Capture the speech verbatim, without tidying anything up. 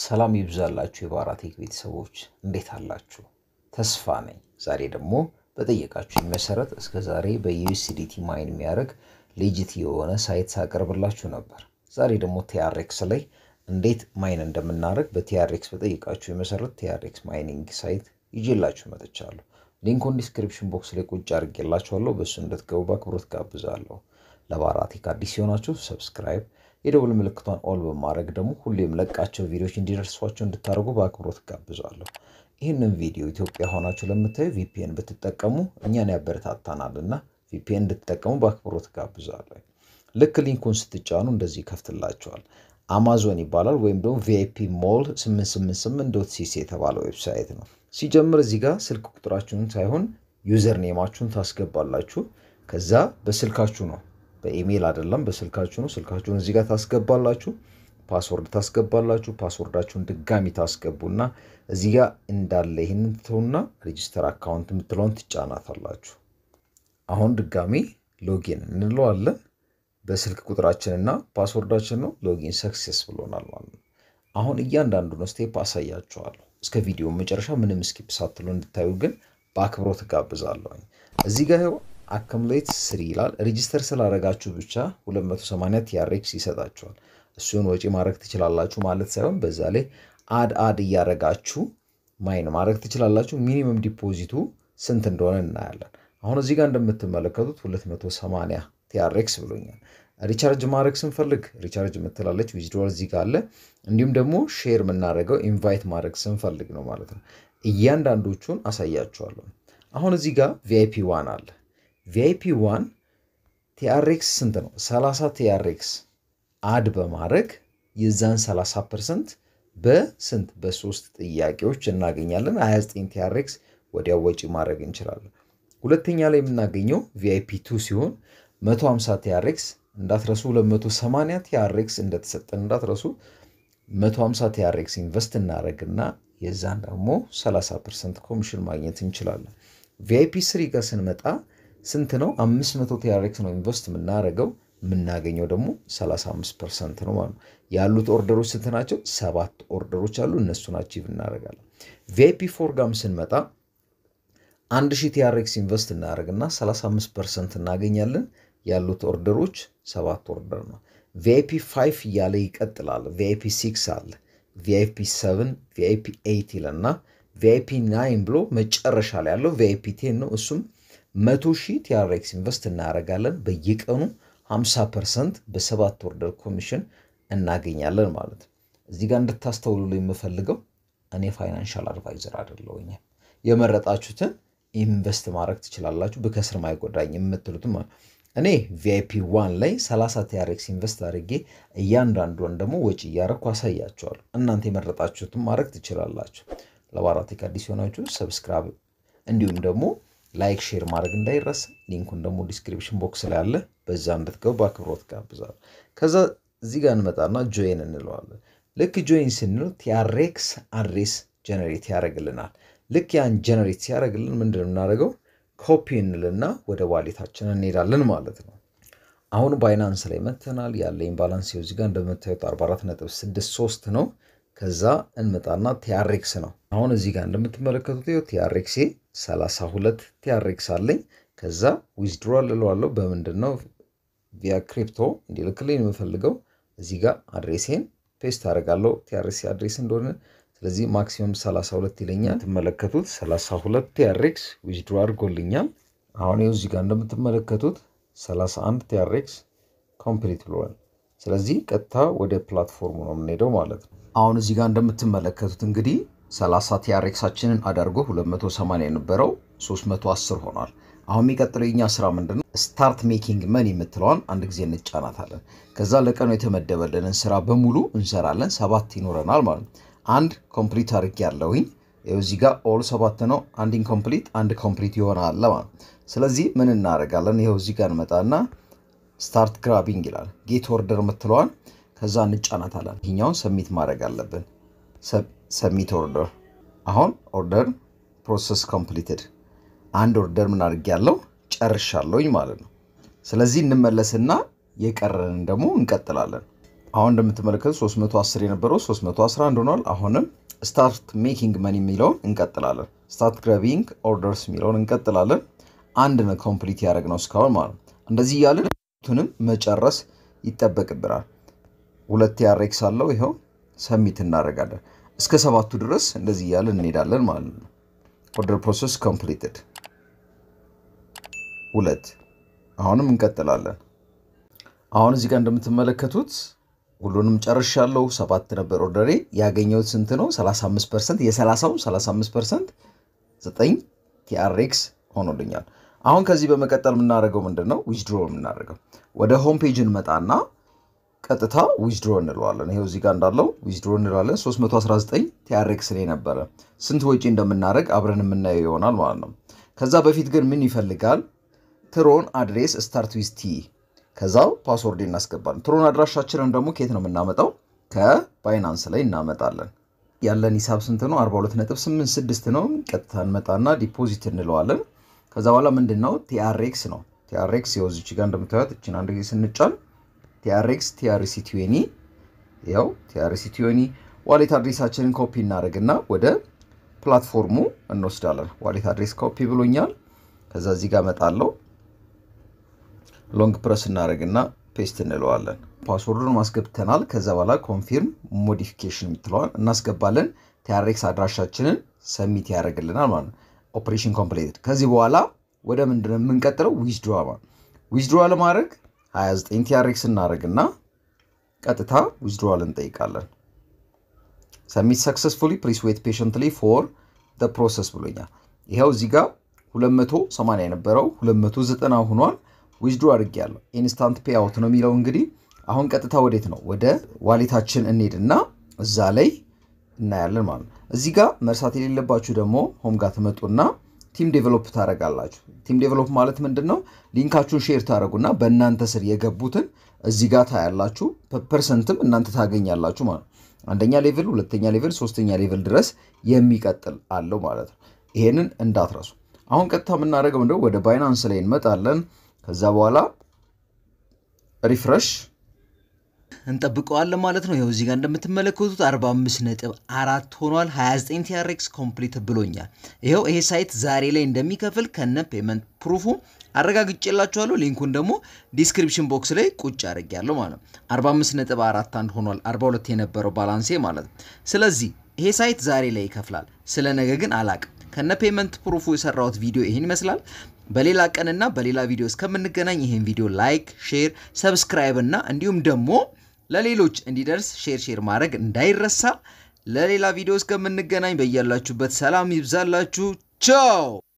ሰላም ይብዛላችሁ የባራቲክ ቤተሰቦች እንዴት አላችሁ ተስፋ ነኝ ዛሬ ደግሞ በጠየቃችሁኝ መሰረት እስከ ዛሬ በዩኤስዲቲ ማይን የሚያርግ ሌጂት የሆነ ሳይት ሳቀርብላችሁ ነበር ዛሬ ደግሞ ቲአርኤክስ ላይ እንዴት ማይን እንደምናርግ በቲአርኤክስ በጠየቃችሁኝ መሰረት ቲአርኤክስ ማይኒንግ ሳይት ይዤላችሁ መጥቻለሁ ሊንኩን ዲስክሪፕሽን ቦክስ ላይ ቁጭ አድርጌላችኋለሁ በሱ እንድትገቡ በአክብሮት ጋብዛለሁ ለባራቲክ አዲስ ሆናችሁ ሰብስክራይብ የደውል ምልክቷን ኦል በማድረግ ደግሞ ሁሌም ለቃቸው ቪዲዮዎች እንዲደርሷችሁ እንድታርጉ በአክብሮት ጋብዛለሁ ይሄንን ቪዲዮ ኢትዮጵያ ሆናችሁ ለምታዩ VPN ብትጠቀሙ እኛን ያበረታታናልና VPN እንድትጠቀሙ በአክብሮት ጋብዛለሁ ልክ ሊንኩን ስትጫኑ እንደዚህ ከፍትላችኋል Amazon ይባላል ወይም ደግሞ VIP Mall eight eight eight dot c c የተባለው ዌብሳይት ነው ሲጀምር እዚህ ጋር ስልክ ቁጥራችሁን ሳይሆን ዩዘር ኔማችሁን ታስገባላችሁ ከዛ በስልካችሁ ነው በኢሜል አይደለም በስልካችሁ ነው ስልካችሁን እዚህ ጋር ታስገባላችሁ ፓስወርድ ታስገባላችሁ ፓስወርዳችሁን ድጋሚ ታስገቡና እዚህ ጋር እንዳለ ይሄንን ተውና ሬጂስተር አካውንት ምትለውን ትጫናታላችሁ አሁን ድጋሚ ሎጊን እንለዋለን በስልክ ቁጥራችንና ፓስወርዳችን ነው ሎጊን ሰክሰስፉል ሆናል ማለት አሁን እያንዳንዱን ስቴፕ አሳያችኋለሁ እስከ ቪዲዮ መጨረሻ ምንም ስኪፕ ሳትሉ እንድታዩ ግን በአክብሮት ጋብዛለሁ እዚህ ጋር accumulate three ይላል register ስላረጋችሁ ብቻ two eighty T R X ይሰጣችኋል እሱን ወጪ ማድረግ ትችላላችሁ ማለት ሳይሆን በዛ ላይ አድ አድ ያረጋችሁ ማይን ማድረግ ትችላላችሁ ሚኒመም ዲፖዚቱ ስንት እንደሆነ እናያለን አሁን እዚህ ጋር እንደምትመለከቱት two eighty T R X ብሎኛል ሪቻርጅ ማድረግ ስንፈልግ ሪቻርጅ መተላለች withdrawal እዚህ ጋር አለ እንዲሁም ደግሞ ሼር መናረጋው ኢንቫይት ማድረግ ስንፈልግ ነው ማለት ነው እያንዳንዶቹን አሳያችኋለሁ አሁን እዚህ ጋር V I P one አለ V I P one T R X ስንት ነው thirty T R X አድ በማድረግ የዛን thirty percent በስንት በሶስት ጥያቄዎች እናገኛለን twenty-nine T R X ወዲያ ወጪ ማድረግ እንችላለን ሁለተኛ ላይ የምናገኘው V I P two ሲሆን one fifty T R X እንዳትረሱ two eighty T R X እንደተሰጠን እንዳትረሱ one fifty T R X ኢንቨስት እናረጋግና የዛን ደግሞ thirty percent ኮሚሽን ማግኘት እንችላለን V I P three ጋር ስንመጣ ስንት ነው five hundred T R X ነው ኢንቨስት እናረጋው ምናገኘው ደግሞ thirty-five percent ነው ማለት ያሉት ኦርደሮች ስንት ናቸው ሰባት ኦርደሮች አሉ እነሱን አቺቭ እናረጋለን V I P four ጋም ስንመጣ one thousand T R X ኢንቨስት እናረጋና thirty-five percent እናገኛለን ያሉት ኦርደሮች ሰባት ኦርደር ነው V I P five ያለ ይቀጥላል V I P six አለ V I P seven V I P eight ይለና V I P nine ብሎ መጨረሻ ላይ ያለው V I P ten ነው እሱም one hundred thousand T R X ኢንቨስት እናረጋለን በየቀኑ fifty percent በሰባት ኦርደር ኮሚሽን እናገኛለን ማለት እዚህ ጋር እንድታስተውሉልኝ የምፈልገው እኔ ፋይናንሻል አድቫይዘር አይደለሁኝ የመረጣችሁትን ኢንቨስት ማድረግ ትችላላችሁ በከስር ማይጎዳኝ የምትሉትም እኔ V I P one ላይ thirty T R X ኢንቨስት አድርጌ እያንዳንዱን ደግሞ ወጪ ያረኩ አሳያችኋለሁ እናንተ የመረጣችሁትን ማድረግ ትችላላችሁ ለባራቲክ አዲስ ሆናችሁ ሰብስክራይብ እንዲሁም ደግሞ ላይክ ሼር ማድረግ እንዳይረሳ ሊንኩን ደግሞ ዲስክሪፕሽን ቦክስ ላይ አለ በዛ እንድትገቡ በአክብሮት ጋብዛለሁ ከዛ እዚህ ጋር እንመጣና ጆይን እንለዋለን ልክ ጆይን ስንል T R X አድሬስ ጀነሬት ያደርግልናል ልክ ያን ጀነሬት ያደርግልን ምንድነው እናደርገው ኮፒ እንልና ወደ ዋሌታችን እንሄዳለን ማለት ነው አሁን ባይናንስ ላይ መተናል ያለኝ ባላንስ ይው እዚህ ጋር እንደምታዩት forty-four point six three ነው ከዛ እንመጣና T R X ነው አሁን እዚህ ጋር እንደምትመለከቱት ይው T R X thirty-two T R X አለኝ ከዛ withdrawal ለለዋለው በመንድነው via crypto እንዲልክልኝ የምፈልገው እዚህ ጋር አድሬሴን ፔስት አደርጋለሁ T R X አድሬስ እንደሆነ ስለዚህ ማክሲመም thirty-two ይለኛል ተመለከቱት thirty-two T R X withdrawal አድርጎልኛል አሁን ይኸው እዚህ ጋር እንደምትመለከቱት thirty-one T R X complete ብሏል ስለዚህ ቀጥታ ወደ ፕላትፎርሙ ነው የምንሄደው ማለት ነው አሁን እዚህ ጋር እንደምትመለከቱት እንግዲህ thirty T R X-አችንን አዳርጎ two eighty የነበረው three ten ሆኗል አሁን የሚቀጥለው የኛ ስራ ምንድነው ስታርት ሜኪንግ መኒ የምትለዋን አንድ ጊዜ እንጫናታለን ከዛ ለቀኑ የተመደበልንን ስራ በሙሉ እንሰራለን seven ይኖርናል ማለት አንድ ኮምፕሊት አድርጌያለሁኝ እዚህ ጋር ኦል seven ነው አንድ ኢንኮምፕሊት አንድ ኮምፕሊት ይሆናል ማለት ስለዚህ ምን እናረጋለን ይሄው እዚህ ጋር መጣና ስታርት ግራቢንግ ይላል ጌት ኦርደር የምትለዋን ከዛ እንጫናታለን ይሄኛውን ሰሚት ማድረግ አለብን submit order አሁን order process completed አንድ order ምን አድርጌያለሁ ጨርሻለሁኝ ማለት ነው ስለዚህ እንመለስና የቀረንን ደግሞ እንቀጥላለን አሁን እንደምትመለከቱ three ten የነበረው three eleven ሆኗል። አሁንም ስታርት ሜኪንግ ማኒ ሚለውን እንቀጥላለን። ስታርት ግራቢንግ ኦርደርስ ሚለውን እንቀጥላለን። አንድ ነው ኮምፕሊት ያደረግነው እስካሁን ማለት እንደዚህ ያለ ሁሉንም መጨረስ ይተበቀብራል። ሁለት T R X አለው ይሄው ሰሚት እናደርጋለን። እስከ ሰባቱ ድረስ እንደዚህ ያለ እንሄዳለን ማለት ነው። ኦርደር ፕሮሰስ ኮምፕሊትድ ሁለት አሁንም እንቀጥላለን። አሁን እዚህ ጋር እንደምትመለከቱት ሁሉንም ጨርሻለሁ። ሰባት ነበር ኦርደሬ ያገኘው ስንት ነው thirty-five percent የ30ው thirty-five percent nine T R X ሆኖልኛል። አሁን ከዚህ በመቀጠል ምን እናደርገው ምንድነው ዊዝድሮው ምን እናደርገው ወደ ሆም ፔጅ እንመጣና ቀጥታ ዊዝድሮው እንለዋለን። ይሄው እዚህ ጋር እንዳለው ዊዝድሮው እንለዋለን። three nineteen T R X ላይ ነበር ስንት ወጪ እንደምናደርግ አብረን እናየው ይሆናል ማለት ነው። ከዛ በፊት ግን ምን ይፈልጋል ትሮን አድሬስ ስታርት ዊዝ ቲ ከዛው ፓስወርድ እናስገባለን። ትሮን አድራሻችንን ደግሞ ከየት ነው እናመጣው ከባይናንስ ላይ እናመጣለን። ያለን ሂሳብ ስንት ነው forty-two point eight six ነው። ቀጥታ እንመጣና ዲፖዚት እንለዋለን። ከዛ በኋላ ምንድነው T R X ነው። T R X ይወዝጭ ጋር እንደምታዩት እቺን አንድ ጊዜ ስንጫን T R X T R C twenty ያው T R C twenty ዋሌት አድሬሳችንን ኮፒ እናደርግና ወደ ፕላትፎርሙ እንወስዳለን። ዋሌት አድሬስ ኮፒ ብሎኛል። ከዛ እዚህ ጋር መጣለው ሎንግ ፕረስ እናደርግና ፔስት እንለዋለን። ፓስወርዱን ማስገብተናል። ከዛ በኋላ ኮንፊርም ሞዲፊኬሽን እንትሏል እናስገባለን። T R X አድራሻችንን ሰሚት ያደርግልናል ማለት ነው። ኦፕሬሽን ኮምፕሊትድ። ከዚህ በኋላ ወደ ምንድነው የምንቀጥለው ዊዝድሮ ማለት ዊዝድሮ ለማድረግ twenty-nine T R X እናደርግና ቀጥታ ዊዝድሮን እንጠይቃለን። ሰሚት ሰክሰስፉሊ ፕሊስ ዌት ፔሽንትሊ ፎር ዘ ፕሮሰስ ብሎኛል። ይሄው እዚህ ጋር two eighty የነበረው two ninety ሆኗል። ዊዝድሮ አድርጌያለሁ። ኢንስታንት ፔይ አውት ነው የሚለው እንግዲህ አሁን ቀጥታ ወዴት ነው ወደ ዋሌታችን እንሄድና እዛ ላይ እናያለን ማለት ነው። እዚህ ጋር መርሳት የሌለባችሁ ደግሞ ሆም ጋር ተመጡና ቲም ዴቨሎፕ ታረጋላችሁ። ቲም ዴቨሎፕ ማለት ምንድነው ሊንካችሁን ሼር ታረጉና በእናንተ ስር የገቡትን እዚህ ጋር ታያላችሁ። ፐርሰንትም እናንተ ታገኛላችሁ ማለት አንደኛ ሌቭል ሁለተኛ ሌቭል ሶስተኛ ሌቭል ድረስ የሚቀጥል አለው ማለት ነው። ይሄንን እንዳትረሱ። አሁን ቀጥታ ምን አደረገው እንደው ወደ ባይናንስ ላይ እንመጣለን። ከዛ በኋላ ሪፍሬሽ እንጠብቀዋለን ማለት ነው። ይሄው እዚህ ጋር እንደምትመለከቱት forty-five point four ሆኗል። twenty-nine T R X ኮምፕሊት ብሎኛል። ይሄው ይሄ ሳይት ዛሬ ላይ እንደሚከፍል ከነ ፔመንት ፕሩፉ አረጋግጬላችኋለሁ። ሊንኩን ደግሞ ዲስክሪፕሽን ቦክስ ላይ ቁጭ አድርጌያለሁ ማለት ነው። forty-five point four one ሆኗል forty-two የነበረው ባላንሴ ማለት ነው። ስለዚህ ይሄ ሳይት ዛሬ ላይ ይከፍላል። ስለነገ ግን አላቅ ከነ ፔመንት ፕሩፉ የሰራሁት ቪዲዮ ይሄን ይመስላል። በሌላ ቀንና በሌላ ቪዲዮ እስከምንገናኝ ይሄን ቪዲዮ ላይክ፣ ሼር፣ ሰብስክራይብ እና እንዲሁም ደግሞ ለሌሎች እንዲደርስ ሼር ሼር ማድረግ እንዳይረሳ። ለሌላ ቪዲዮ እስከምንገናኝ በእያላችሁበት ሰላም ይብዛላችሁ። ቻው።